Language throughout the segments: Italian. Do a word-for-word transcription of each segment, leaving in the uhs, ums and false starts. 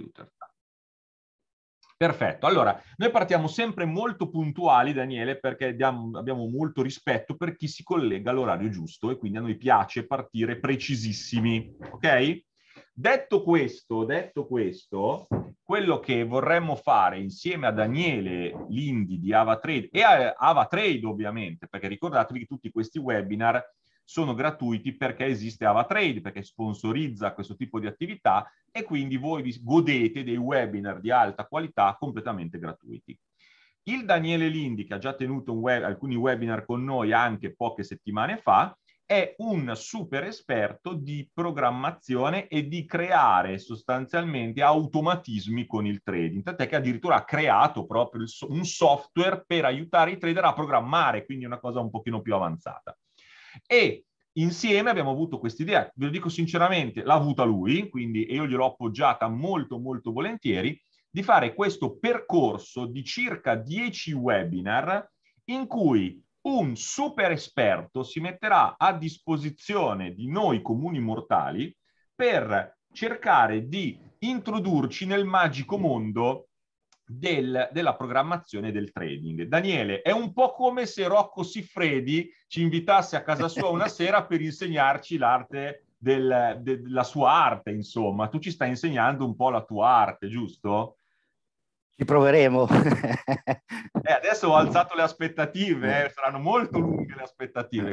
computer. Perfetto, allora noi partiamo sempre molto puntuali, Daniele, perché diamo, abbiamo molto rispetto per chi si collega all'orario giusto e quindi a noi piace partire precisissimi, ok? Detto questo, detto questo, quello che vorremmo fare insieme a Daniele Lindi di AvaTrade e a AvaTrade ovviamente, perché ricordatevi che tutti questi webinar sono gratuiti perché esiste AvaTrade, perché sponsorizza questo tipo di attività e quindi voi vi godete dei webinar di alta qualità completamente gratuiti. Il Daniele Lindi, che ha già tenuto un web, alcuni webinar con noi anche poche settimane fa, è un super esperto di programmazione e di creare sostanzialmente automatismi con il trading, tant'è che addirittura ha creato proprio un software per aiutare i trader a programmare, quindi una cosa un pochino più avanzata. E insieme abbiamo avuto quest'idea, ve lo dico sinceramente, l'ha avuta lui, quindi io gliel'ho appoggiata molto molto volentieri, di fare questo percorso di circa dieci webinar in cui un super esperto si metterà a disposizione di noi comuni mortali per cercare di introdurci nel magico mondo del, della programmazione del trading. Daniele, è un po' come se Rocco Siffredi ci invitasse a casa sua una sera per insegnarci l'arte del, de, la sua arte, insomma. Tu ci stai insegnando un po' la tua arte, giusto? Ci proveremo. Eh, adesso ho alzato le aspettative, eh. Saranno molto lunghe le aspettative.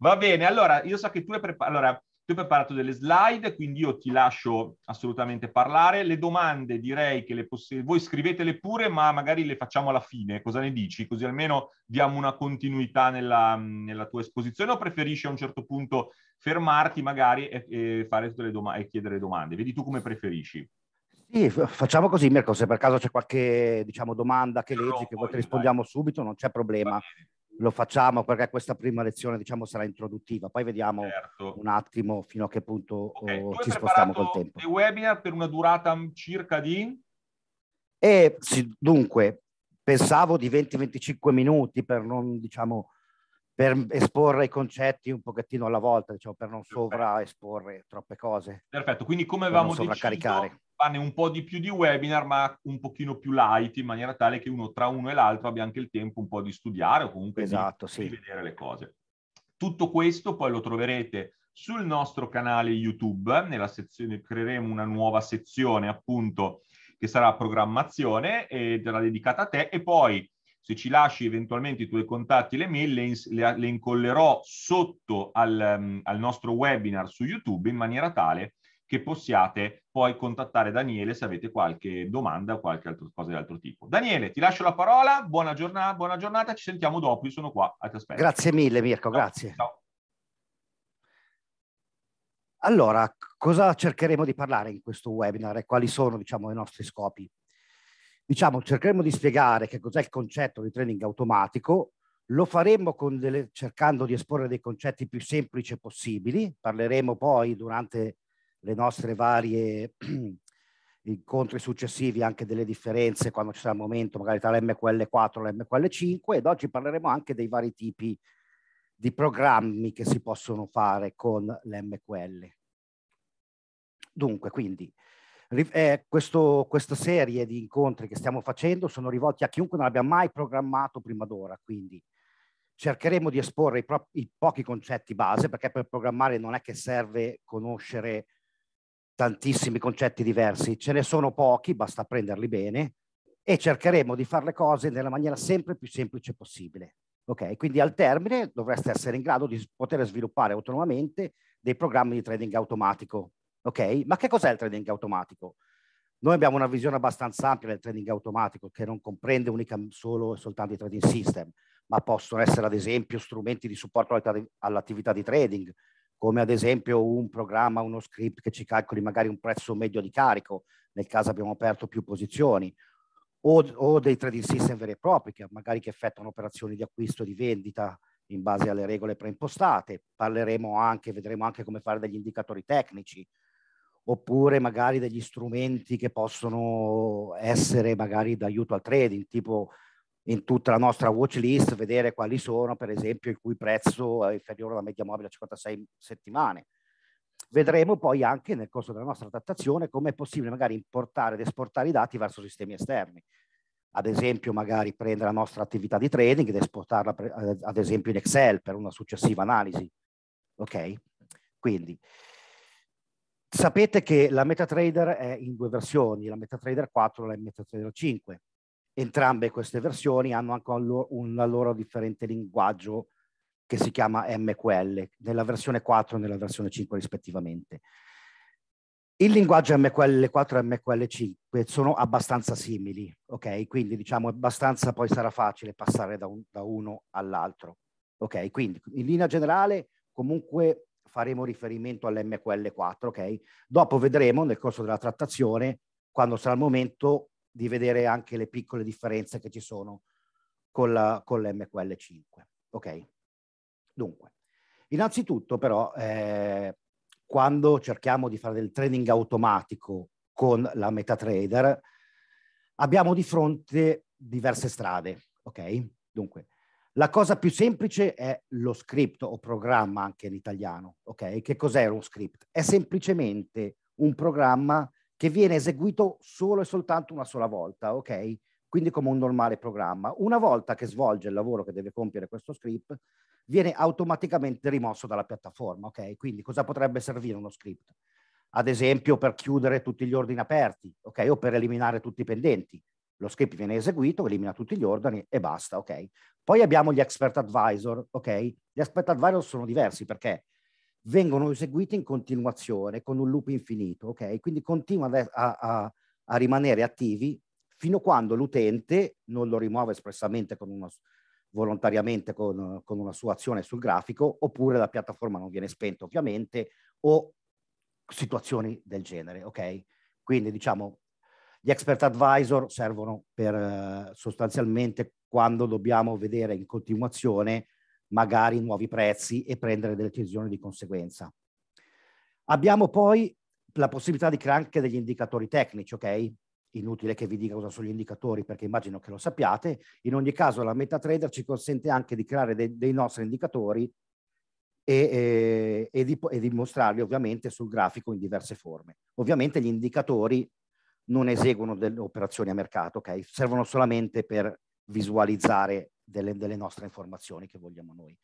Va bene, allora io so che tu hai, prepar- allora, tu hai preparato delle slide, quindi io ti lascio assolutamente parlare. Le domande direi che le voi scrivetele pure, ma magari le facciamo alla fine. Cosa ne dici? Così almeno diamo una continuità nella, nella tua esposizione, o preferisci a un certo punto fermarti magari e, e, fare tutte le doma- e chiedere domande? Vedi tu come preferisci. Sì, facciamo così, Mirko, se per caso c'è qualche, diciamo, domanda che leggi, che poi ti rispondiamo subito, non c'è problema, lo facciamo, perché questa prima lezione, diciamo, sarà introduttiva, poi vediamo certo. Un attimo fino a che punto okay. oh, ci spostiamo col tempo. Il webinar per una durata circa di? E, sì, dunque, pensavo di venti venticinque minuti per non, diciamo, per esporre i concetti un pochettino alla volta, diciamo, per non sovraesporre troppe cose. Perfetto, quindi come avevamo deciso, fanno un po' di più di webinar, ma un pochino più light, in maniera tale che uno tra uno e l'altro abbia anche il tempo un po' di studiare o comunque esatto, di, sì. di vedere le cose. Tutto questo poi lo troverete sul nostro canale YouTube, nella sezione, creeremo una nuova sezione appunto che sarà programmazione e sarà dedicata a te, e poi se ci lasci eventualmente i tuoi contatti e le mail, le, le, le incollerò sotto al, um, al nostro webinar su YouTube, in maniera tale che possiate poi contattare Daniele se avete qualche domanda o qualche altra cosa di altro tipo. Daniele, ti lascio la parola, buona giornata, buona giornata, ci sentiamo dopo, io sono qua, ti aspetto. Grazie mille Mirko, ciao, grazie. Ciao. Allora, cosa cercheremo di parlare in questo webinar e quali sono, diciamo, i nostri scopi? Diciamo, cercheremo di spiegare che cos'è il concetto di trading automatico, lo faremo con delle, cercando di esporre dei concetti più semplici possibili, parleremo poi durante le nostre varie incontri successivi anche delle differenze, quando ci sarà il momento, magari tra l'M Q L quattro e l'M Q L cinque, ed oggi parleremo anche dei vari tipi di programmi che si possono fare con l'M Q L. Dunque, quindi, Eh, questo, questa serie di incontri che stiamo facendo sono rivolti a chiunque non abbia mai programmato prima d'ora, quindi cercheremo di esporre i, pro- i pochi concetti base, perché per programmare non è che serve conoscere tantissimi concetti diversi, ce ne sono pochi, basta prenderli bene, e cercheremo di fare le cose nella maniera sempre più semplice possibile. Ok, quindi al termine dovreste essere in grado di poter sviluppare autonomamente dei programmi di trading automatico. Ok, ma che cos'è il trading automatico? Noi abbiamo una visione abbastanza ampia del trading automatico, che non comprende unica, solo e soltanto i trading system, ma possono essere ad esempio strumenti di supporto all'attività di trading, come ad esempio un programma, uno script che ci calcoli magari un prezzo medio di carico, nel caso abbiamo aperto più posizioni, o, o dei trading system veri e propri, che magari che effettuano operazioni di acquisto e di vendita in base alle regole preimpostate. Parleremo anche, vedremo anche come fare degli indicatori tecnici, oppure magari degli strumenti che possono essere magari d'aiuto al trading, tipo in tutta la nostra watch list vedere quali sono per esempio il cui prezzo è inferiore alla media mobile a cinquantasei settimane, Vedremo poi anche nel corso della nostra trattazione come è possibile magari importare ed esportare i dati verso sistemi esterni. Ad esempio magari prendere la nostra attività di trading ed esportarla ad esempio in Excel per una successiva analisi. Ok? Quindi sapete che la MetaTrader è in due versioni, la MetaTrader quattro e la MetaTrader cinque. Entrambe queste versioni hanno anche un loro differente linguaggio che si chiama M Q L, nella versione quattro e nella versione cinque rispettivamente. Il linguaggio M Q L quattro e M Q L cinque sono abbastanza simili, ok? Quindi diciamo abbastanza poi sarà facile passare da, un, da uno all'altro, ok? Quindi in linea generale comunque faremo riferimento all'M Q L quattro, ok? Dopo vedremo nel corso della trattazione, quando sarà il momento, di vedere anche le piccole differenze che ci sono con la, con l'M Q L cinque, ok? Dunque, innanzitutto però eh, quando cerchiamo di fare del trading automatico con la MetaTrader abbiamo di fronte diverse strade, ok? Dunque, la cosa più semplice è lo script o programma anche in italiano, ok? Che cos'è uno script? È semplicemente un programma che viene eseguito solo e soltanto una sola volta, ok? Quindi come un normale programma. Una volta che svolge il lavoro che deve compiere questo script, viene automaticamente rimosso dalla piattaforma, ok? Quindi cosa potrebbe servire uno script? Ad esempio per chiudere tutti gli ordini aperti, ok? O per eliminare tutti i pendenti. Lo script viene eseguito, elimina tutti gli ordini e basta, ok? Poi abbiamo gli expert advisor, ok? Gli expert advisor sono diversi perché vengono eseguiti in continuazione con un loop infinito, ok? Quindi continuano a, a, a rimanere attivi fino a quando l'utente non lo rimuove espressamente con uno volontariamente con, con una sua azione sul grafico, oppure la piattaforma non viene spenta ovviamente, o situazioni del genere, ok? Quindi diciamo gli expert advisor servono per eh, sostanzialmente quando dobbiamo vedere in continuazione magari nuovi prezzi e prendere delle decisioni di conseguenza. Abbiamo poi la possibilità di creare anche degli indicatori tecnici, ok? Inutile che vi dica cosa sono gli indicatori perché immagino che lo sappiate. In ogni caso la MetaTrader ci consente anche di creare dei, dei nostri indicatori e, e, e, di, e di mostrarli ovviamente sul grafico in diverse forme. Ovviamente gli indicatori non eseguono delle operazioni a mercato, ok? Servono solamente per visualizzare delle, delle nostre informazioni che vogliamo noi.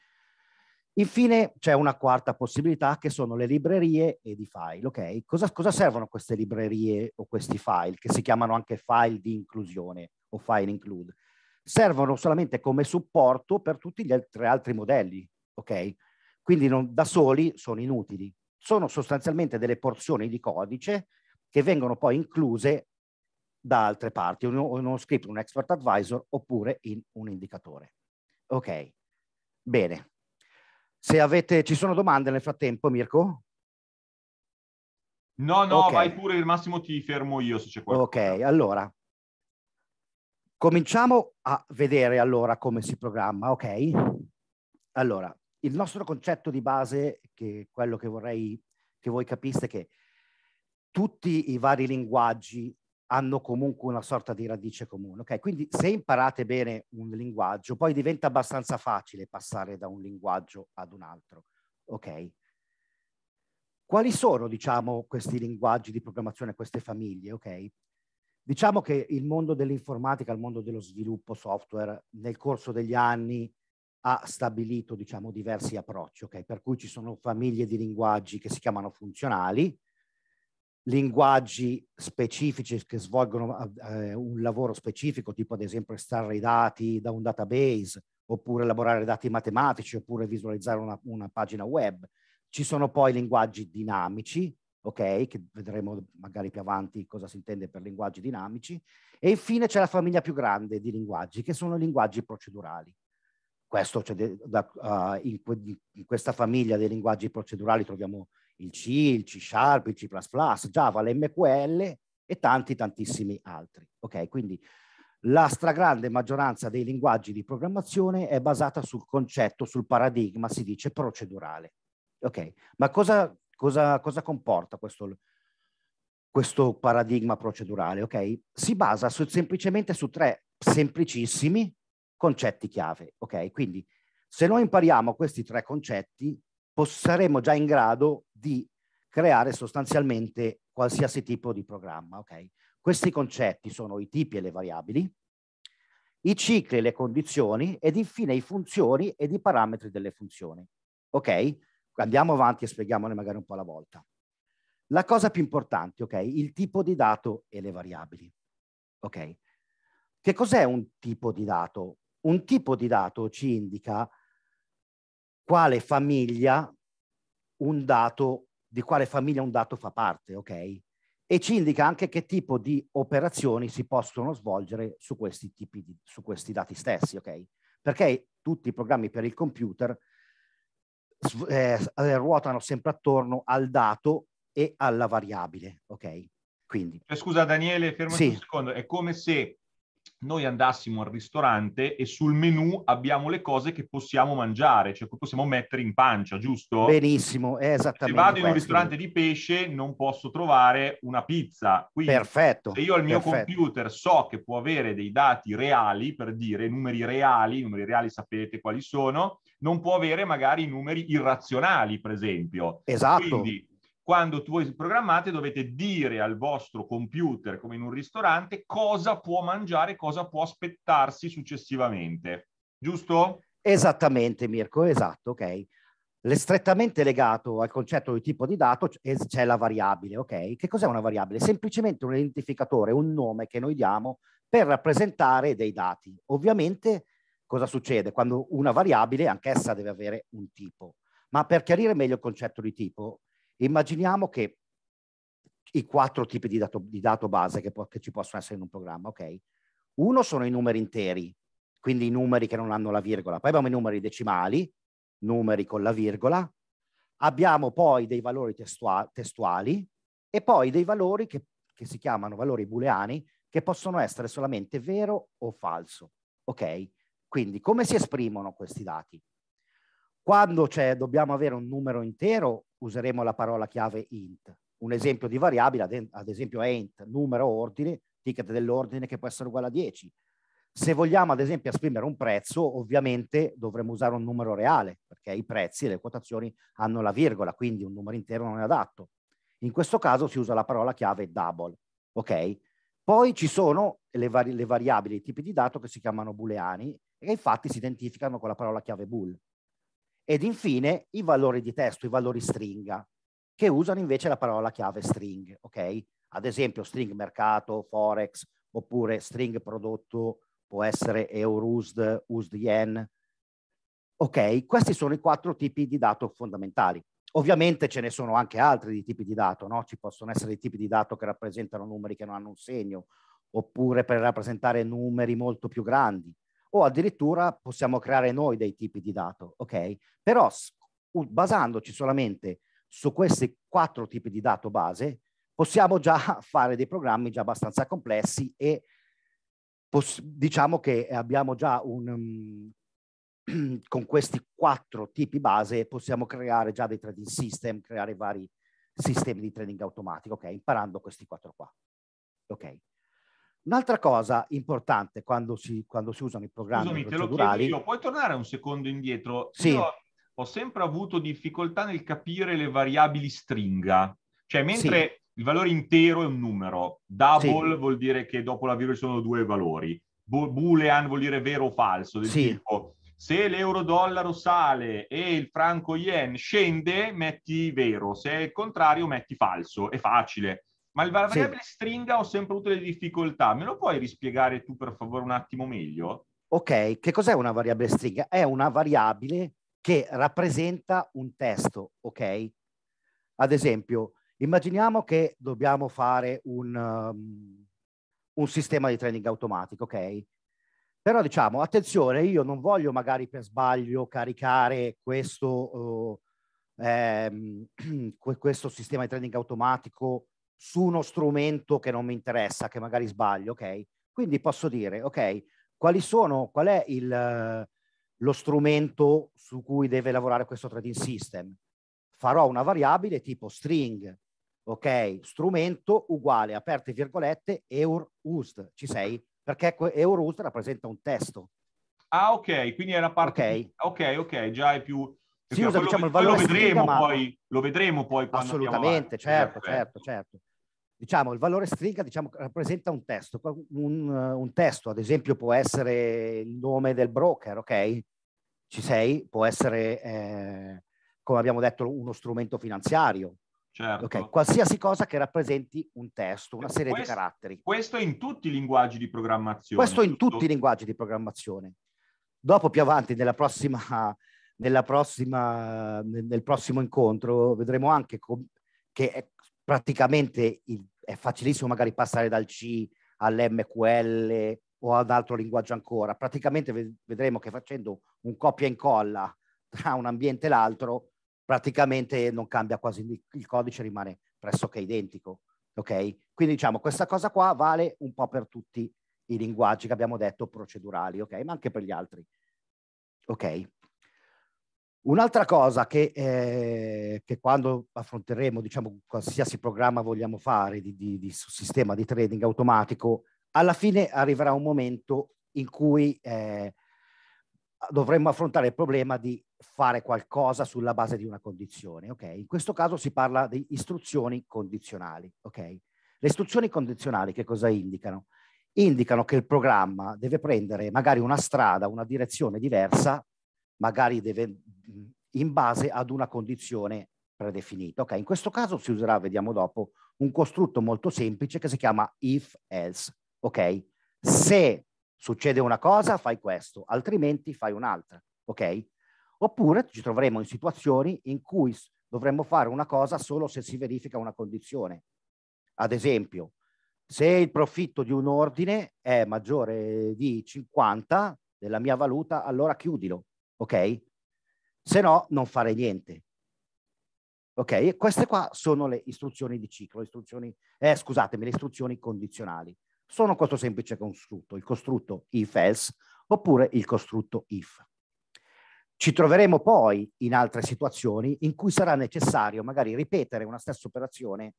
Infine c'è una quarta possibilità che sono le librerie ed i file, ok? Cosa, cosa servono queste librerie o questi file che si chiamano anche file di inclusione o file include? Servono solamente come supporto per tutti gli altri, altri modelli, ok? Quindi non, da soli sono inutili. Sono sostanzialmente delle porzioni di codice che vengono poi incluse da altre parti, in uno script, in un expert advisor oppure in un indicatore. Ok, bene. Se avete, ci sono domande nel frattempo, Mirko? No, no, okay. Vai pure, il massimo ti fermo io se c'è qualcosa. Ok, allora, cominciamo a vedere allora come si programma, ok? Allora, il nostro concetto di base, che quello che vorrei che voi capiste, è che tutti i vari linguaggi hanno comunque una sorta di radice comune, ok? Quindi se imparate bene un linguaggio, poi diventa abbastanza facile passare da un linguaggio ad un altro, ok? Quali sono, diciamo, questi linguaggi di programmazione, queste famiglie, ok? Diciamo che il mondo dell'informatica, il mondo dello sviluppo software, nel corso degli anni ha stabilito, diciamo, diversi approcci, ok? Per cui ci sono famiglie di linguaggi che si chiamano funzionali, linguaggi specifici che svolgono eh, un lavoro specifico, tipo ad esempio estrarre i dati da un database, oppure elaborare dati matematici, oppure visualizzare una, una pagina web. Ci sono poi linguaggi dinamici, ok? Che vedremo magari più avanti cosa si intende per linguaggi dinamici. E infine c'è la famiglia più grande di linguaggi, che sono linguaggi procedurali. Questo, cioè, da, uh, in, in questa famiglia dei linguaggi procedurali troviamo il C, il C Sharp, il C plus plus, Java, l'M Q L e tanti tantissimi altri. Ok, quindi la stragrande maggioranza dei linguaggi di programmazione è basata sul concetto, sul paradigma, si dice procedurale. Ok, ma cosa, cosa, cosa comporta questo, questo paradigma procedurale? Ok, si basa su, semplicemente su tre semplicissimi concetti chiave. Ok, quindi se noi impariamo questi tre concetti saremo già in grado di creare sostanzialmente qualsiasi tipo di programma. Okay? Questi concetti sono i tipi e le variabili, i cicli e le condizioni ed infine i funzioni ed i parametri delle funzioni. Ok? Andiamo avanti e spieghiamone magari un po' alla volta. La cosa più importante, ok? Il tipo di dato e le variabili. Ok? Che cos'è un tipo di dato? Un tipo di dato ci indica quale famiglia un dato, di quale famiglia un dato fa parte, ok? E ci indica anche che tipo di operazioni si possono svolgere su questi tipi di, su questi dati stessi, ok? Perché tutti i programmi per il computer eh, ruotano sempre attorno al dato e alla variabile, ok? Quindi. Scusa Daniele, fermati sì. un secondo, è come se noi andassimo al ristorante e sul menù abbiamo le cose che possiamo mangiare, cioè che possiamo mettere in pancia, giusto? Benissimo, esattamente. Se vado in un ristorante di pesce non posso trovare una pizza. Quindi, perfetto. Se io al mio perfetto. computer so che può avere dei dati reali, per dire numeri reali, numeri reali sapete quali sono, non può avere magari numeri irrazionali, per esempio. Esatto. Quindi, quando voi programmate dovete dire al vostro computer, come in un ristorante, cosa può mangiare, cosa può aspettarsi successivamente. Giusto? Esattamente Mirko, esatto, ok. Le strettamente legato al concetto di tipo di dato c'è la variabile, ok? Che cos'è una variabile? Semplicemente un identificatore, un nome che noi diamo per rappresentare dei dati. Ovviamente cosa succede? Quando una variabile anch'essa deve avere un tipo. Ma per chiarire meglio il concetto di tipo, immaginiamo che i quattro tipi di dato, di dato base che, che ci possono essere in un programma, ok? Uno sono i numeri interi, quindi i numeri che non hanno la virgola. Poi abbiamo i numeri decimali, numeri con la virgola. Abbiamo poi dei valori testua- testuali e poi dei valori che, che si chiamano valori booleani, che possono essere solamente vero o falso, ok? Quindi come si esprimono questi dati? Quando c'è, dobbiamo avere un numero intero, useremo la parola chiave int. Un esempio di variabile, ad esempio, è int, numero ordine, ticket dell'ordine che può essere uguale a dieci. Se vogliamo, ad esempio, esprimere un prezzo, ovviamente dovremo usare un numero reale, perché i prezzi e le quotazioni hanno la virgola, quindi un numero intero non è adatto. In questo caso si usa la parola chiave double, ok? Poi ci sono le, vari le variabili, i tipi di dato che si chiamano booleani, e infatti si identificano con la parola chiave bool. Ed infine i valori di testo, i valori stringa, che usano invece la parola chiave string, ok? Ad esempio string mercato, forex, oppure string prodotto, può essere E U R U S D, U S D Yen. Ok, questi sono i quattro tipi di dato fondamentali. Ovviamente ce ne sono anche altri di tipi di dato, no? Ci possono essere i tipi di dato che rappresentano numeri che non hanno un segno, oppure per rappresentare numeri molto più grandi. O addirittura possiamo creare noi dei tipi di dato, ok? Però basandoci solamente su questi quattro tipi di dato base possiamo già fare dei programmi già abbastanza complessi e diciamo che abbiamo già un... Um, con questi quattro tipi base possiamo creare già dei trading system, creare vari sistemi di trading automatico, ok? Imparando questi quattro qua, ok? Un'altra cosa importante quando si, quando si usano i programmi Scusami, procedurali... Te lo chiedo io. Puoi tornare un secondo indietro? Sì. Io ho sempre avuto difficoltà nel capire le variabili stringa. Cioè, mentre sì. il valore intero è un numero, double sì. vuol dire che dopo la virgola ci sono due valori, boolean vuol dire vero o falso, del sì. tipo se l'euro-dollaro sale e il franco-yen scende, metti vero, se è il contrario metti falso, è facile. Ma la variabile sì. stringa ho sempre avuto delle difficoltà. Me lo puoi rispiegare tu, per favore, un attimo meglio? Ok, che cos'è una variabile stringa? È una variabile che rappresenta un testo, ok? Ad esempio, immaginiamo che dobbiamo fare un, um, un sistema di trading automatico, ok? Però diciamo, attenzione, io non voglio magari per sbaglio caricare questo, uh, ehm, questo sistema di trading automatico su uno strumento che non mi interessa, che magari sbaglio, ok? Quindi posso dire, ok, quali sono, qual è il, lo strumento su cui deve lavorare questo trading system? Farò una variabile tipo string, ok? Strumento uguale, aperte virgolette, E U R U S D, ci sei? Perché E U R U S D rappresenta un testo. Ah, ok, quindi è la parte... Ok, di... ok, okay, già è più... Si usa, diciamo, il valore stringa, ma lo vedremo poi quando assolutamente, certo, certo, certo. Diciamo, il valore stringa, diciamo, rappresenta un testo, un, un testo, ad esempio può essere il nome del broker, ok? Ci sei? Può essere, eh, come abbiamo detto, uno strumento finanziario. Certo. Okay. Qualsiasi cosa che rappresenti un testo, una serie questo, di caratteri. Questo in tutti i linguaggi di programmazione. Questo in tutto. tutti i linguaggi di programmazione. Dopo, più avanti, nella prossima, nella prossima, nel prossimo incontro, vedremo anche che è praticamente il, è facilissimo magari passare dal C all'M Q L o ad altro linguaggio ancora. Praticamente vedremo che facendo un copia e incolla tra un ambiente e l'altro, praticamente non cambia quasi, il codice rimane pressoché identico, ok? Quindi diciamo questa cosa qua vale un po' per tutti i linguaggi che abbiamo detto procedurali, ok? Ma anche per gli altri, ok? Un'altra cosa che, eh, che quando affronteremo, diciamo, qualsiasi programma vogliamo fare di, di, di sistema di trading automatico, alla fine arriverà un momento in cui eh, dovremmo affrontare il problema di fare qualcosa sulla base di una condizione, ok? In questo caso si parla di istruzioni condizionali, ok? Le istruzioni condizionali che cosa indicano? Indicano che il programma deve prendere magari una strada, una direzione diversa, magari deve, in base ad una condizione predefinita, ok? In questo caso si userà, vediamo dopo, un costrutto molto semplice che si chiama if else, ok? Se succede una cosa, fai questo, altrimenti fai un'altra, ok? Oppure ci troveremo in situazioni in cui dovremmo fare una cosa solo se si verifica una condizione. Ad esempio, se il profitto di un ordine è maggiore di cinquanta della mia valuta, allora chiudilo, ok? Se no, non fare niente. Ok? E queste qua sono le istruzioni di ciclo, istruzioni, eh, scusatemi, le istruzioni condizionali. Sono questo semplice costrutto, il costrutto if else oppure il costrutto if. Ci troveremo poi in altre situazioni in cui sarà necessario magari ripetere una stessa operazione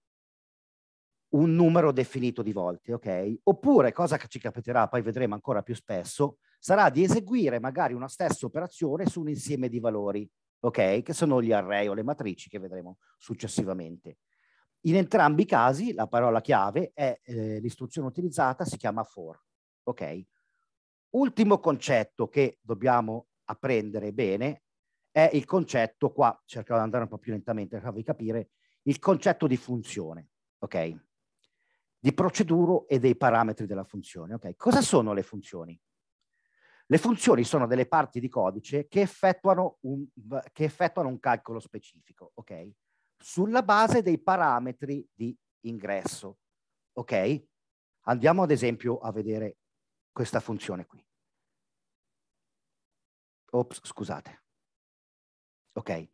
un numero definito di volte, ok? Oppure, cosa che ci capiterà, poi vedremo ancora più spesso, sarà di eseguire magari una stessa operazione su un insieme di valori, ok? Che sono gli array o le matrici che vedremo successivamente. In entrambi i casi la parola chiave è eh, l'istruzione utilizzata, si chiama for, ok? Ultimo concetto che dobbiamo apprendere bene è il concetto qua, cercherò di andare un po' più lentamente per farvi capire, il concetto di funzione, ok? Di procedura e dei parametri della funzione, ok? Cosa sono le funzioni? Le funzioni sono delle parti di codice che effettuano un, che effettuano un calcolo specifico, ok? Sulla base dei parametri di ingresso, ok? Andiamo ad esempio a vedere questa funzione qui. Ops, scusate. Ok.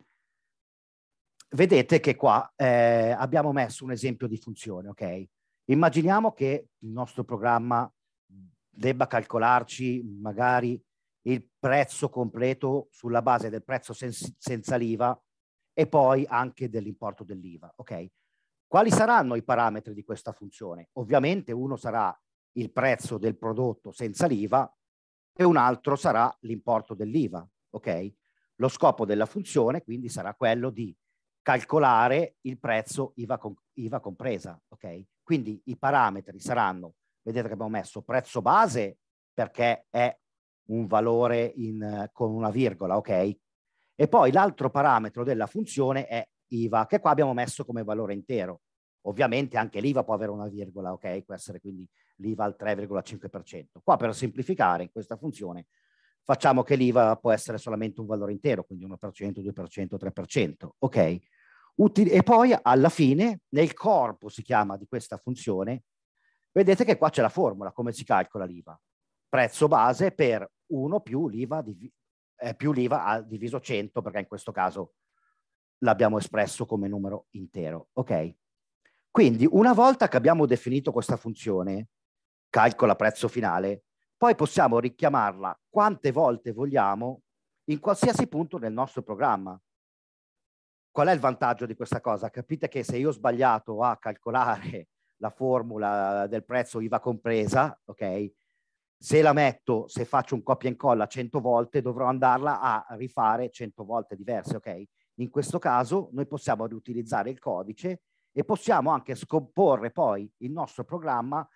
Vedete che qua eh, abbiamo messo un esempio di funzione, ok? Immaginiamo che il nostro programma debba calcolarci magari il prezzo completo sulla base del prezzo senza l'I V A e poi anche dell'importo dell'I V A, ok? Quali saranno i parametri di questa funzione? Ovviamente uno sarà il prezzo del prodotto senza l'I V A, e un altro sarà l'importo dell'I V A, ok? Lo scopo della funzione quindi sarà quello di calcolare il prezzo I V A, com I V A compresa, ok? Quindi i parametri saranno, vedete che abbiamo messo prezzo base perché è un valore in, con una virgola, ok? E poi l'altro parametro della funzione è I V A, che qua abbiamo messo come valore intero. Ovviamente anche l'I V A può avere una virgola, ok? Può essere quindi l'I V A al tre virgola cinque per cento. Qua per semplificare in questa funzione facciamo che l'I V A può essere solamente un valore intero, quindi uno per cento, due per cento, tre per cento, ok? Util- e poi alla fine nel corpo si chiama di questa funzione, vedete che qua c'è la formula, come si calcola l'I V A. Prezzo base per uno più l'I V A div- eh, più l'I V A diviso cento, perché in questo caso l'abbiamo espresso come numero intero, ok? Quindi una volta che abbiamo definito questa funzione, calcola prezzo finale, poi possiamo richiamarla quante volte vogliamo in qualsiasi punto del nostro programma. Qual è il vantaggio di questa cosa? Capite che se io ho sbagliato a calcolare la formula del prezzo I V A compresa, ok, se la metto, se faccio un copia e incolla cento volte, dovrò andarla a rifare cento volte diverse, ok? In questo caso noi possiamo riutilizzare il codice e possiamo anche scomporre poi il nostro programma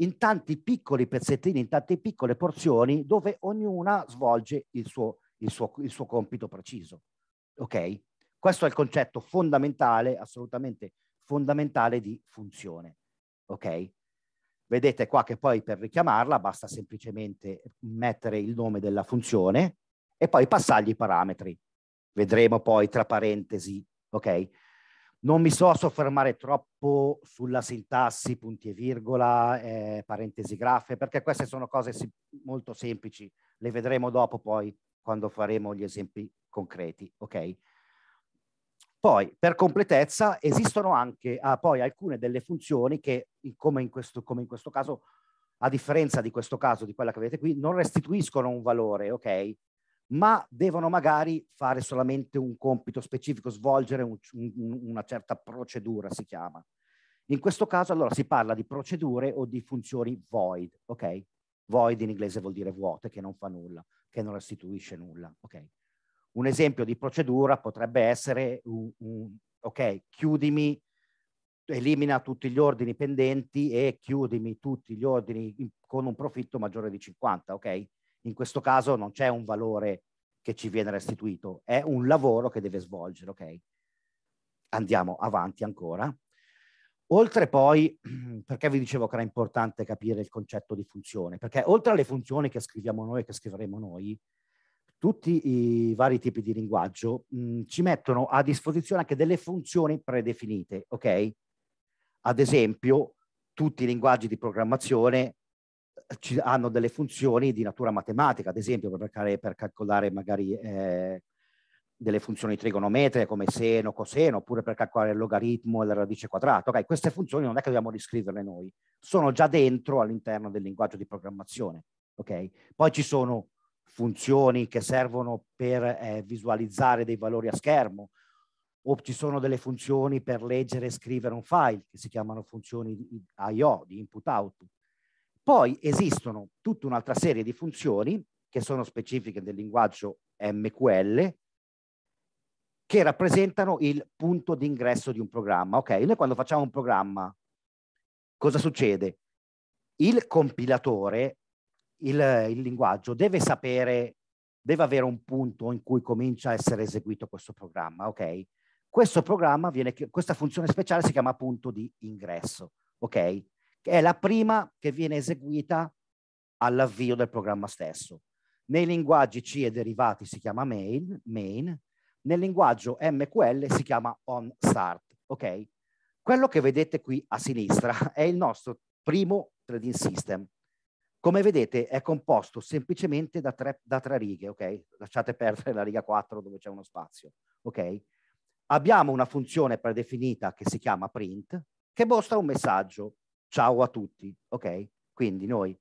in tanti piccoli pezzettini, in tante piccole porzioni dove ognuna svolge il suo, il suo, il suo compito preciso, ok? Questo è il concetto fondamentale, assolutamente fondamentale di funzione, ok? Vedete qua che poi per richiamarla basta semplicemente mettere il nome della funzione e poi passargli i parametri. Vedremo poi tra parentesi, ok? Non mi so soffermare troppo sulla sintassi, punti e virgola, eh, parentesi graffe, perché queste sono cose sem- molto semplici, le vedremo dopo poi quando faremo gli esempi concreti, ok? Poi, per completezza, esistono anche ah, poi alcune delle funzioni che, come in, questo, come in questo caso, a differenza di questo caso, di quella che vedete qui, non restituiscono un valore, ok? Ma devono magari fare solamente un compito specifico, svolgere un, un, una certa procedura, si chiama. In questo caso, allora, si parla di procedure o di funzioni void, ok? Void in inglese vuol dire vuote, che non fa nulla, che non restituisce nulla, ok? Un esempio di procedura potrebbe essere, un, un, ok, chiudimi, elimina tutti gli ordini pendenti e chiudimi tutti gli ordini in, con un profitto maggiore di cinquanta, ok? In questo caso non c'è un valore che ci viene restituito, è un lavoro che deve svolgere, ok? Andiamo avanti ancora. Oltre poi, perché vi dicevo che era importante capire il concetto di funzione, perché oltre alle funzioni che scriviamo noi e che scriveremo noi, tutti i vari tipi di linguaggio mh, ci mettono a disposizione anche delle funzioni predefinite, ok? Ad esempio, tutti i linguaggi di programmazione ci hanno delle funzioni di natura matematica, ad esempio per, per calcolare magari eh, delle funzioni trigonometriche come seno, coseno, oppure per calcolare il logaritmo e la radice quadrata. Ok, queste funzioni non è che dobbiamo riscriverle noi, sono già dentro all'interno del linguaggio di programmazione, ok? Poi ci sono funzioni che servono per eh, visualizzare dei valori a schermo, o ci sono delle funzioni per leggere e scrivere un file che si chiamano funzioni di I O, di input-output. Poi esistono tutta un'altra serie di funzioni che sono specifiche del linguaggio M Q L che rappresentano il punto di ingresso di un programma. Ok, noi quando facciamo un programma cosa succede? Il compilatore Il, il linguaggio deve sapere, deve avere un punto in cui comincia a essere eseguito questo programma, ok? Questo programma viene, questa funzione speciale si chiama punto di ingresso, ok? Che è la prima che viene eseguita all'avvio del programma stesso. Nei linguaggi C e derivati si chiama main, main, nel linguaggio M Q L si chiama on start, ok? Quello che vedete qui a sinistra è il nostro primo trading system. Come vedete è composto semplicemente da tre, da tre righe, ok? Lasciate perdere la riga quattro dove c'è uno spazio, ok? Abbiamo una funzione predefinita che si chiama print, che mostra un messaggio, ciao a tutti, ok? Quindi noi,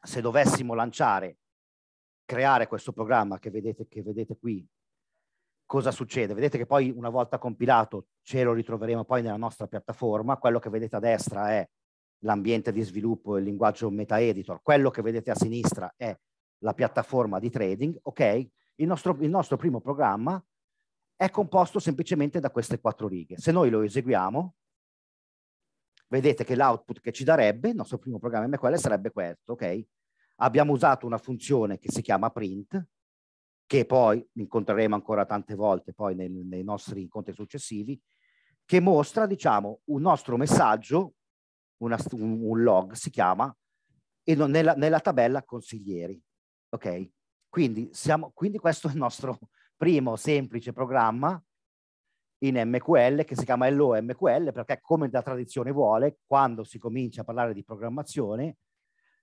se dovessimo lanciare, creare questo programma che vedete, che vedete qui, cosa succede? Vedete che poi una volta compilato ce lo ritroveremo poi nella nostra piattaforma, quello che vedete a destra è l'ambiente di sviluppo e il linguaggio meta editor, quello che vedete a sinistra è la piattaforma di trading, ok? Il nostro, il nostro primo programma è composto semplicemente da queste quattro righe. Se noi lo eseguiamo, vedete che l'output che ci darebbe, il nostro primo programma M Q L sarebbe questo, ok? Abbiamo usato una funzione che si chiama print, che poi incontreremo ancora tante volte poi nel, nei nostri incontri successivi, che mostra, diciamo, un nostro messaggio. Una, un log si chiama, e nella, nella tabella consiglieri, ok? Quindi, siamo, quindi questo è il nostro primo semplice programma in M Q L che si chiama Hello M Q L, perché come la tradizione vuole, quando si comincia a parlare di programmazione,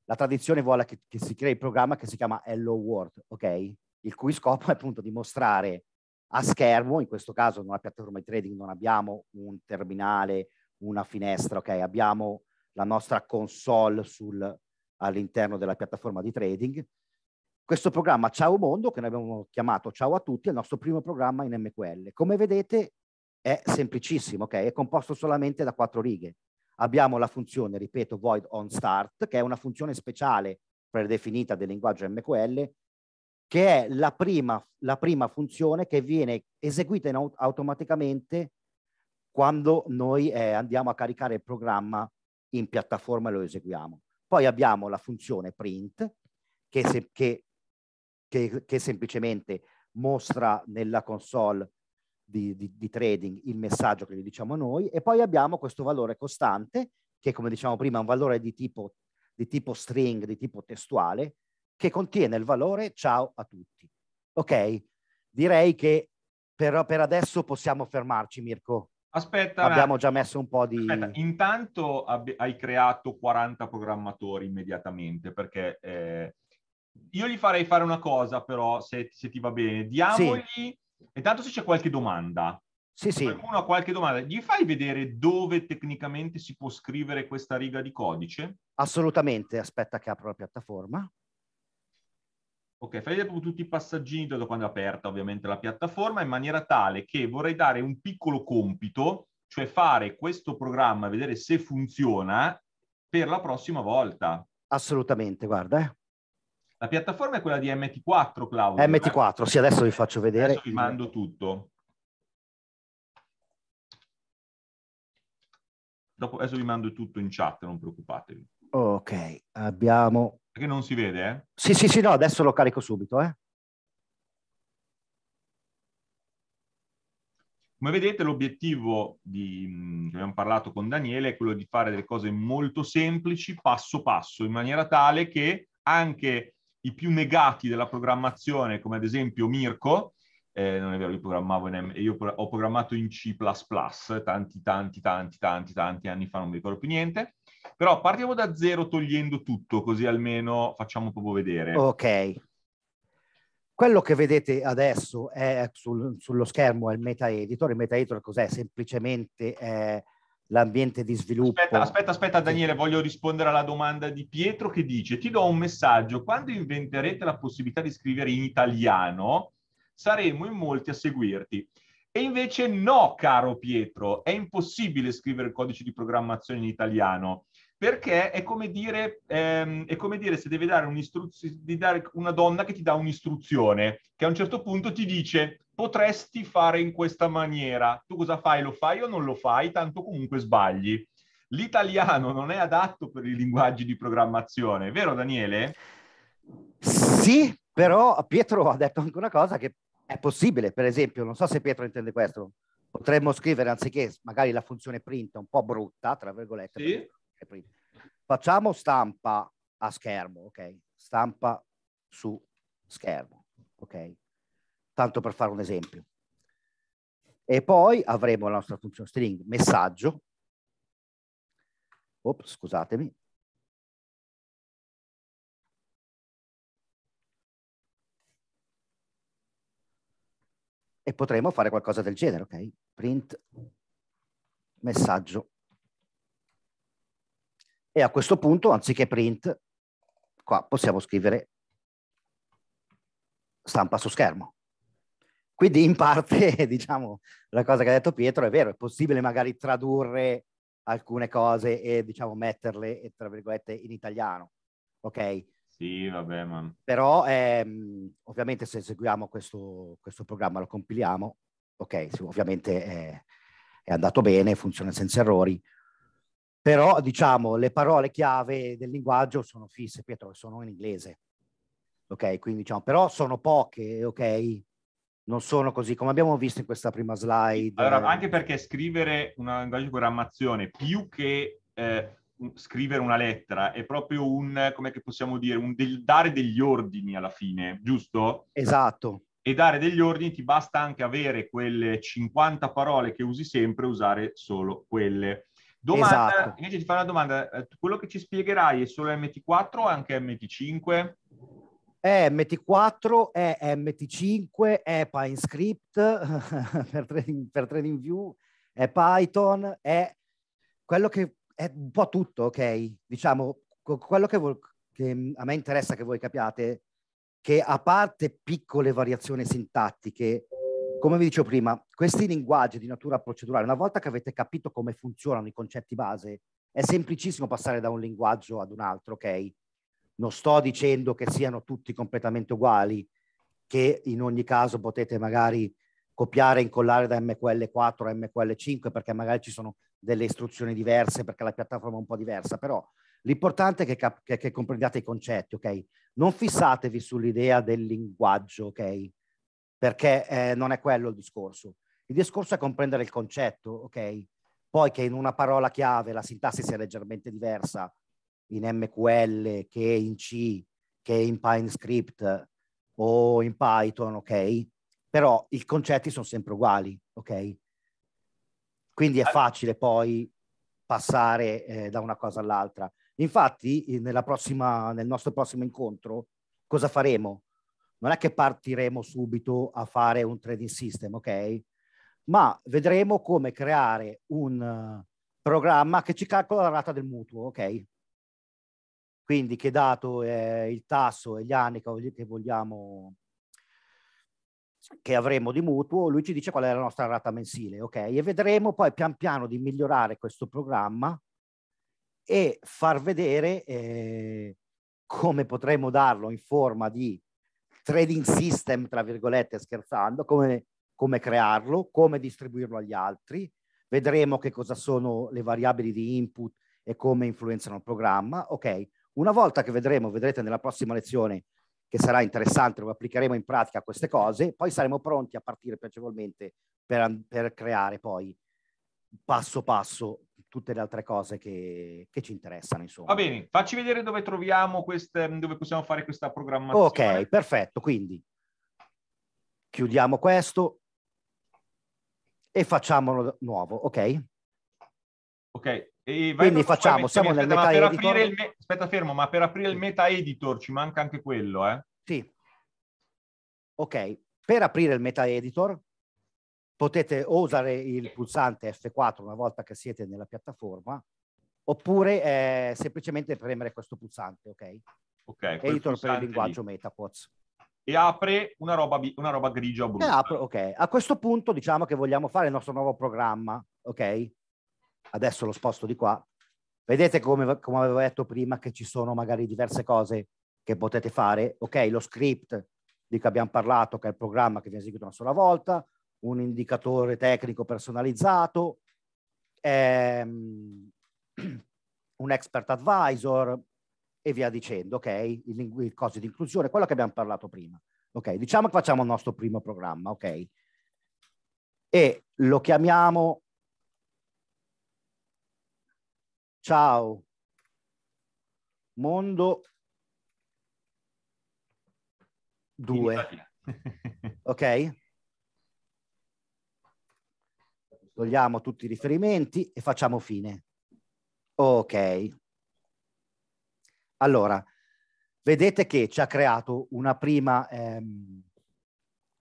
la tradizione vuole che, che si crei il programma che si chiama Hello World, ok? Il cui scopo è appunto di mostrare a schermo, in questo caso nella piattaforma di trading non abbiamo un terminale, una finestra, ok? Abbiamo la nostra console sul, all'interno della piattaforma di trading. Questo programma Ciao Mondo, che noi abbiamo chiamato Ciao a tutti, è il nostro primo programma in M Q L. Come vedete è semplicissimo, ok? È composto solamente da quattro righe. Abbiamo la funzione, ripeto, void on start, che è una funzione speciale predefinita del linguaggio M Q L, che è la prima, la prima funzione che viene eseguita in aut- automaticamente quando noi eh, andiamo a caricare il programma in piattaforma e lo eseguiamo. Poi abbiamo la funzione print, che, se, che, che, che semplicemente mostra nella console di, di, di trading il messaggio che gli diciamo noi, e poi abbiamo questo valore costante, che come diciamo prima è un valore di tipo, di tipo string, di tipo testuale, che contiene il valore ciao a tutti. Ok, direi che per, per adesso possiamo fermarci, Mirko. Aspetta, abbiamo già messo un po' di... Aspetta. Intanto hai creato quaranta programmatori immediatamente, perché eh, io gli farei fare una cosa, però, se, se ti va bene. Diamogli... Sì. Intanto se c'è qualche domanda. Sì, se sì. Qualcuno ha qualche domanda. Gli fai vedere dove tecnicamente si può scrivere questa riga di codice? Assolutamente. Aspetta che apro la piattaforma. Ok, fai vedere tutti i passaggini da quando è aperta ovviamente la piattaforma, in maniera tale che vorrei dare un piccolo compito, cioè fare questo programma, vedere se funziona per la prossima volta. Assolutamente, guarda. Eh. La piattaforma è quella di M T quattro, Claudio. M T quattro, eh? Sì, adesso vi faccio vedere. Adesso vi mando tutto. Dopo, adesso vi mando tutto in chat, non preoccupatevi. Ok, abbiamo... Che non si vede, eh? Sì, sì, sì, no, adesso lo carico subito, eh. Come vedete, l'obiettivo di che abbiamo parlato con Daniele è quello di fare delle cose molto semplici, passo passo, in maniera tale che anche i più negati della programmazione, come ad esempio Mirko, eh, non è vero, io programmavo in M, io ho programmato in C plus plus, tanti, tanti, tanti, tanti, tanti anni fa, non mi ricordo più niente. Però partiamo da zero togliendo tutto, così almeno facciamo proprio vedere. Ok. Quello che vedete adesso è sul, sullo schermo è il meta editor. Il meta editor cos'è? Semplicemente eh, l'ambiente di sviluppo. Aspetta, aspetta, aspetta Daniele, voglio rispondere alla domanda di Pietro che dice: ti do un messaggio, quando inventerete la possibilità di scrivere in italiano saremo in molti a seguirti. E invece no, caro Pietro, è impossibile scrivere il codice di programmazione in italiano, perché è come dire, ehm, è come dire se devi dare un'istruzione, di dare una donna che ti dà un'istruzione, che a un certo punto ti dice potresti fare in questa maniera, tu cosa fai, lo fai o non lo fai, tanto comunque sbagli. L'italiano non è adatto per i linguaggi di programmazione, vero Daniele? Sì, però Pietro ha detto anche una cosa che è possibile, per esempio, non so se Pietro intende questo, potremmo scrivere anziché magari la funzione print un po' brutta, tra virgolette, sì. Print. Facciamo stampa a schermo, ok? Stampa su schermo, ok? Tanto per fare un esempio. E poi avremo la nostra funzione string, messaggio. Ops, scusatemi. E potremmo fare qualcosa del genere, ok? Print, messaggio. E a questo punto, anziché print, qua possiamo scrivere stampa su schermo. Quindi in parte, diciamo, la cosa che ha detto Pietro è vero, è possibile magari tradurre alcune cose e, diciamo, metterle, tra virgolette, in italiano, ok? Sì, vabbè, ma... Però ehm, ovviamente se eseguiamo questo, questo programma, lo compiliamo, ok, sì, ovviamente è, è andato bene, funziona senza errori, però diciamo le parole chiave del linguaggio sono fisse, Pietro, sono in inglese, ok, quindi diciamo, però sono poche, ok, non sono così, come abbiamo visto in questa prima slide. Allora, anche perché scrivere un linguaggio di programmazione più che... Eh... scrivere una lettera è proprio un, come che possiamo dire, un del, dare degli ordini alla fine, giusto? Esatto. E dare degli ordini ti basta anche avere quelle cinquanta parole che usi sempre, usare solo quelle. Domanda, esatto. Invece ti fa una domanda, quello che ci spiegherai è solo M T quattro o anche M T cinque? È M T quattro, è M T cinque, è PineScript per, Trading, per Trading View, è Python, è quello che è un po' tutto, ok? Diciamo, quello che, vol- che a me interessa che voi capiate, che a parte piccole variazioni sintattiche, come vi dicevo prima, questi linguaggi di natura procedurale, una volta che avete capito come funzionano i concetti base, è semplicissimo passare da un linguaggio ad un altro, ok? Non sto dicendo che siano tutti completamente uguali, che in ogni caso potete magari copiare e incollare da M Q L quattro a M Q L cinque, perché magari ci sono delle istruzioni diverse, perché la piattaforma è un po' diversa, però l'importante è che, cap- che, che comprendiate i concetti, ok? Non fissatevi sull'idea del linguaggio, ok? Perché eh, non è quello il discorso. Il discorso è comprendere il concetto, ok? Poi che in una parola chiave la sintassi sia leggermente diversa in M Q L che in C, che in PineScript o in Python, ok? Però i concetti sono sempre uguali, ok? Quindi è facile poi passare eh, da una cosa all'altra. Infatti nella prossima, nel nostro prossimo incontro cosa faremo? Non è che partiremo subito a fare un trading system, ok? Ma vedremo come creare un programma che ci calcola la rata del mutuo, ok? Quindi che dato eh, il tasso e gli anni che vogliamo, che avremo di mutuo, lui ci dice qual è la nostra rata mensile, ok? E vedremo poi pian piano di migliorare questo programma e far vedere eh, come potremo darlo in forma di trading system, tra virgolette, scherzando, come... come crearlo, come distribuirlo agli altri, vedremo che cosa sono le variabili di input e come influenzano il programma. Ok, una volta che vedremo, vedrete nella prossima lezione che sarà interessante, dove applicheremo in pratica queste cose, poi saremo pronti a partire piacevolmente per, per creare poi passo passo tutte le altre cose che, che ci interessano, insomma. Va bene, facci vedere dove troviamo queste, dove possiamo fare questa programmazione. Ok, perfetto, quindi chiudiamo questo e facciamolo nuovo, ok? Ok, e quindi facciamo, siamo nel meta editor. Me... Aspetta, fermo, ma per aprire il meta editor ci manca anche quello, eh? Sì. Ok, per aprire il meta editor potete o usare il pulsante F quattro una volta che siete nella piattaforma, oppure eh, semplicemente premere questo pulsante, ok? Ok. Editor per il linguaggio MetaQuotes. E apre una roba, una roba grigia brutta. Apro, ok. A questo punto diciamo che vogliamo fare il nostro nuovo programma, ok? Adesso lo sposto di qua. Vedete come, come avevo detto prima che ci sono magari diverse cose che potete fare, ok? Lo script di cui abbiamo parlato, che è il programma che vi eseguito una sola volta, un indicatore tecnico personalizzato, ehm, un expert advisor, e via dicendo, ok? Il, il cose di inclusione, quello che abbiamo parlato prima, ok? Diciamo che facciamo il nostro primo programma, ok? E lo chiamiamo Ciao Mondo due, ok? Togliamo tutti i riferimenti e facciamo fine, ok? Allora, vedete che ci ha creato una prima, ehm,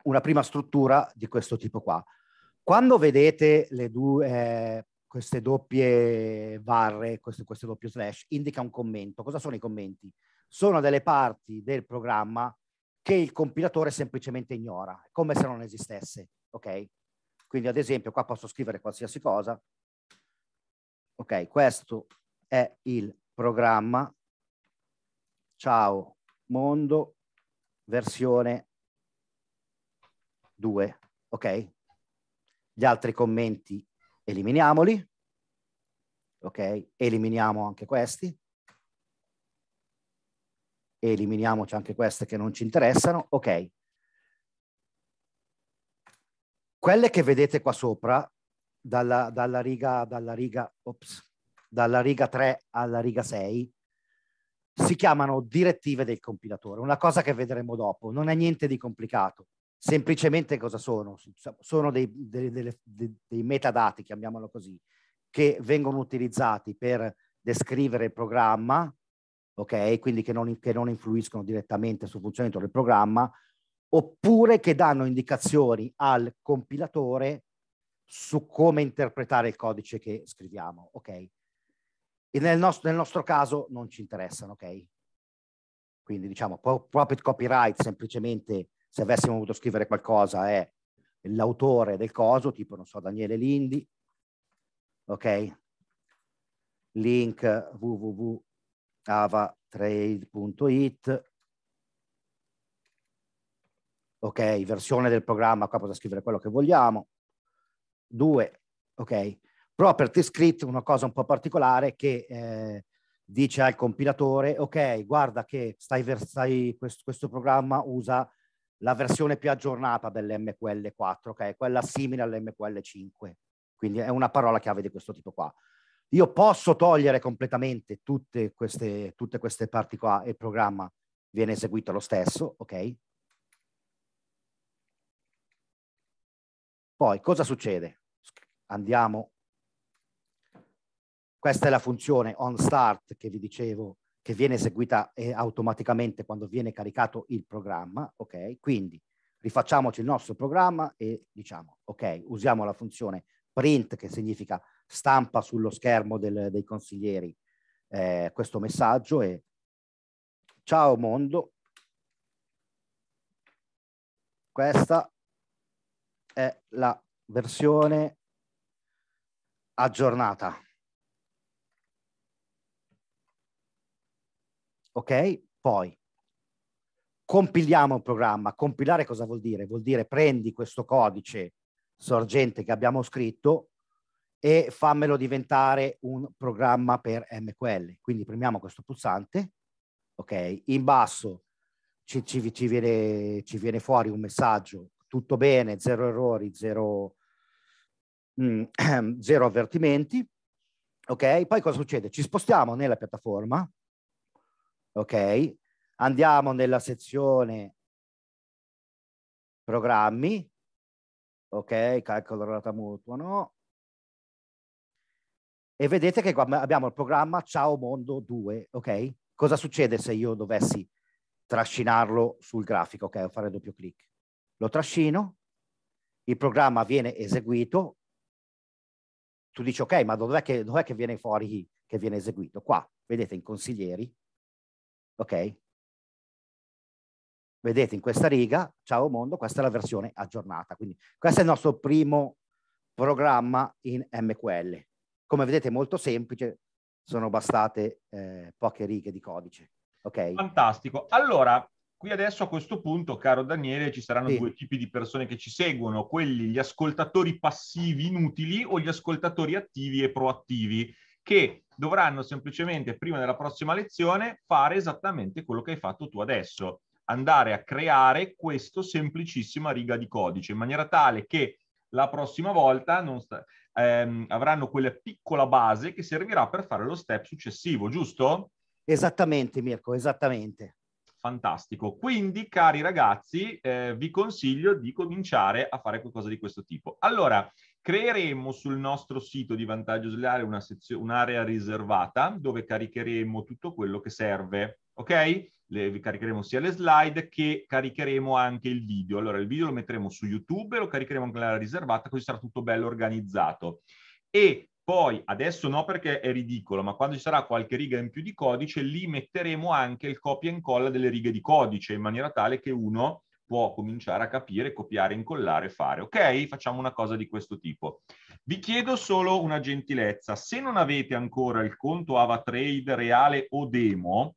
una prima struttura di questo tipo qua. Quando vedete le due, eh, queste doppie barre, queste, queste doppie slash, indica un commento. Cosa sono i commenti? Sono delle parti del programma che il compilatore semplicemente ignora, come se non esistesse, ok? Quindi ad esempio qua posso scrivere qualsiasi cosa. Ok, questo è il programma Ciao Mondo versione due, ok? Gli altri commenti eliminiamoli, ok? Eliminiamo anche questi, eliminiamoci anche queste che non ci interessano, ok? Quelle che vedete qua sopra, dalla, dalla riga, dalla riga, ops, dalla riga tre alla riga sei, si chiamano direttive del compilatore, una cosa che vedremo dopo, non è niente di complicato, semplicemente cosa sono? Sono dei, dei, dei, dei metadati, chiamiamolo così, che vengono utilizzati per descrivere il programma, ok? Quindi che non, che non influiscono direttamente sul funzionamento del programma, oppure che danno indicazioni al compilatore su come interpretare il codice che scriviamo, ok? E nel nostro, nel nostro caso non ci interessano, ok? Quindi diciamo, proprio il copyright, semplicemente se avessimo voluto scrivere qualcosa è l'autore del coso, tipo, non so, Daniele Lindi, ok? Link www punto avatrade punto com trade punto it. Ok, versione del programma, qua possiamo scrivere quello che vogliamo. Due, ok. Property script, una cosa un po' particolare che eh, dice al compilatore, ok, guarda che stai, stai, questo, questo programma usa la versione più aggiornata dell'M Q L quattro, ok, quella simile all'M Q L cinque, quindi è una parola chiave di questo tipo qua. Io posso togliere completamente tutte queste, tutte queste parti qua e il programma viene eseguito lo stesso, ok? Poi cosa succede? Andiamo, questa è la funzione onStart che vi dicevo, che viene eseguita automaticamente quando viene caricato il programma, ok? Quindi rifacciamoci il nostro programma e diciamo, ok, usiamo la funzione print, che significa stampa sullo schermo del, dei consiglieri eh, questo messaggio e ciao mondo, questa è la versione aggiornata. Ok, poi compiliamo il programma. Compilare cosa vuol dire? Vuol dire prendi questo codice sorgente che abbiamo scritto e fammelo diventare un programma per M Q L. Quindi premiamo questo pulsante, ok, in basso ci, ci, ci, viene, ci viene fuori un messaggio, tutto bene, zero errori, zero, mm, zero avvertimenti, ok, poi cosa succede? Ci spostiamo nella piattaforma, ok, andiamo nella sezione programmi, ok, calcolo rata mutua, no? E vedete che abbiamo il programma Ciao Mondo due, ok? Cosa succede se io dovessi trascinarlo sul grafico, ok? O fare doppio clic. Lo trascino, il programma viene eseguito, tu dici ok, ma dov'è che, dov'è che viene fuori che viene eseguito? Qua, vedete in consiglieri, ok? Vedete in questa riga, Ciao Mondo, questa è la versione aggiornata, quindi questo è il nostro primo programma in M Q L. Come vedete è molto semplice, sono bastate eh, poche righe di codice. Okay. Fantastico. Allora, qui adesso a questo punto, caro Daniele, ci saranno sì. due tipi di persone che ci seguono, quelli, gli ascoltatori passivi inutili o gli ascoltatori attivi e proattivi, che dovranno semplicemente prima della prossima lezione fare esattamente quello che hai fatto tu adesso, andare a creare questa semplicissima riga di codice, in maniera tale che la prossima volta non sta, ehm, avranno quella piccola base che servirà per fare lo step successivo, giusto? Esattamente Mirko, esattamente. Fantastico. Quindi, cari ragazzi, eh, vi consiglio di cominciare a fare qualcosa di questo tipo. Allora, creeremo sul nostro sito di Vantaggio Sleale una sezione, un'area riservata dove caricheremo tutto quello che serve, ok? Le, vi caricheremo sia le slide che caricheremo anche il video. Allora il video lo metteremo su YouTube e lo caricheremo anche nella riservata, così sarà tutto bello organizzato. E poi adesso no perché è ridicolo, ma quando ci sarà qualche riga in più di codice lì metteremo anche il copia e incolla delle righe di codice, in maniera tale che uno può cominciare a capire, copiare, incollare, fare. Ok? Facciamo una cosa di questo tipo. Vi chiedo solo una gentilezza. Se non avete ancora il conto AvaTrade reale o demo,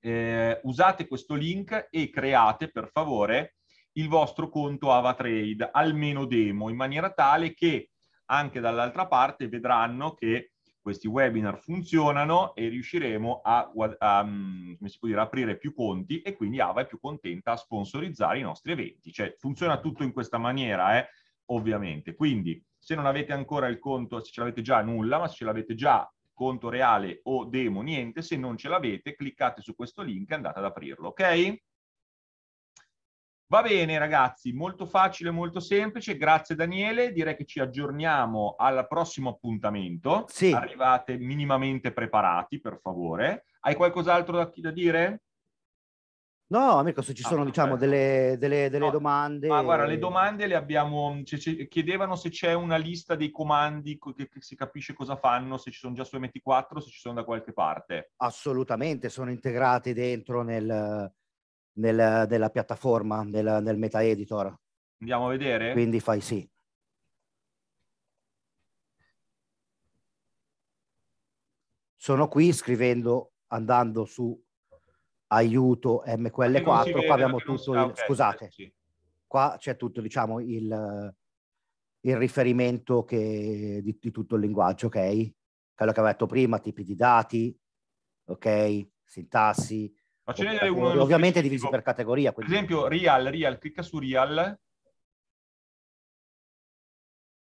Eh, usate questo link e create per favore il vostro conto AvaTrade, almeno demo, in maniera tale che anche dall'altra parte vedranno che questi webinar funzionano e riusciremo a, a, come si può dire, aprire più conti e quindi Ava è più contenta a sponsorizzare i nostri eventi. Cioè funziona tutto in questa maniera, eh, ovviamente. Quindi se non avete ancora il conto, se ce l'avete già nulla, ma se ce l'avete già conto reale o demo, niente. Se non ce l'avete, cliccate su questo link e andate ad aprirlo, ok? Va bene ragazzi, molto facile, molto semplice. Grazie Daniele, direi che ci aggiorniamo al prossimo appuntamento. Sì. Arrivate minimamente preparati, per favore. Hai qualcos'altro da, da dire? No, Mirko, se ci sono ah, diciamo delle, delle, delle no, domande... Ma guarda, le domande le abbiamo... Chiedevano se c'è una lista dei comandi che, che si capisce cosa fanno, se ci sono già su M T quattro, se ci sono da qualche parte. Assolutamente, sono integrati dentro nel, nel, nella piattaforma, nel, nel meta editor. Andiamo a vedere? Quindi fai sì. Sono qui scrivendo, andando su aiuto M Q L quattro, qua vede, abbiamo tutto, il, okay, scusate, sì. Qua c'è tutto, diciamo, il, il riferimento che, di, di tutto il linguaggio, ok? Quello che avevo detto prima, tipi di dati, ok? Sintassi, ma ce n'è uno ovviamente divisi per categoria. Quindi... Per esempio, real, real, clicca su real,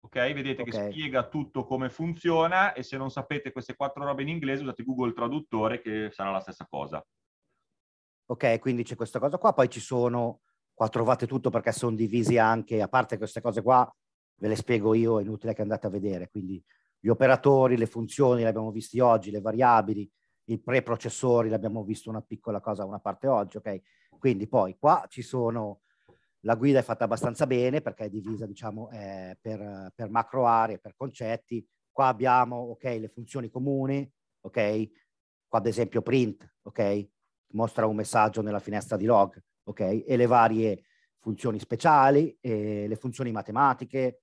ok? Vedete okay. che spiega tutto come funziona, e se non sapete queste quattro robe in inglese usate Google Traduttore, che sarà la stessa cosa. Ok, quindi c'è questa cosa qua, poi ci sono, qua trovate tutto perché sono divisi anche, a parte queste cose qua, ve le spiego io, è inutile che andate a vedere, quindi gli operatori, le funzioni le abbiamo visti oggi, le variabili, i preprocessori l'abbiamo visto una piccola cosa, una parte oggi, ok? Quindi poi qua ci sono, la guida è fatta abbastanza bene perché è divisa, diciamo, eh, per, per macro aree, per concetti, qua abbiamo, ok, le funzioni comuni, ok? Qua ad esempio print, ok? Mostra un messaggio nella finestra di log, ok? E le varie funzioni speciali, e le funzioni matematiche,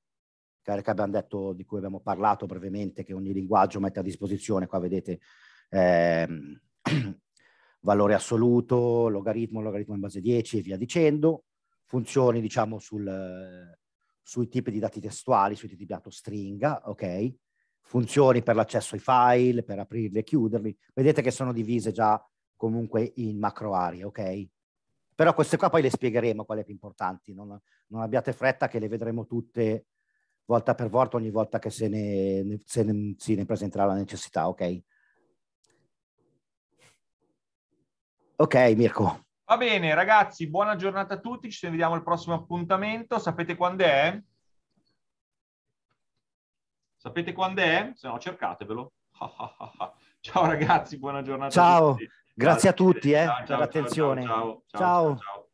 che abbiamo detto, di cui abbiamo parlato brevemente, che ogni linguaggio mette a disposizione, qua vedete eh, valore assoluto, logaritmo, logaritmo in base dieci e via dicendo, funzioni, diciamo, sul, sui tipi di dati testuali, sui tipi di dato stringa, ok? Funzioni per l'accesso ai file, per aprirli e chiuderli, vedete che sono divise già comunque in macro aree, ok? Però queste qua poi le spiegheremo quali più importanti, non, non abbiate fretta che le vedremo tutte volta per volta, ogni volta che se ne, se ne, si ne presenterà la necessità, ok? Ok, Mirko. Va bene, ragazzi, buona giornata a tutti, ci vediamo al prossimo appuntamento, sapete quando è? Sapete quando è? Se no cercatevelo. Ciao ragazzi, buona giornata ciao. a tutti. Ciao. Grazie a tutti eh, ciao, ciao, per l'attenzione. Ciao, ciao, ciao. ciao. ciao.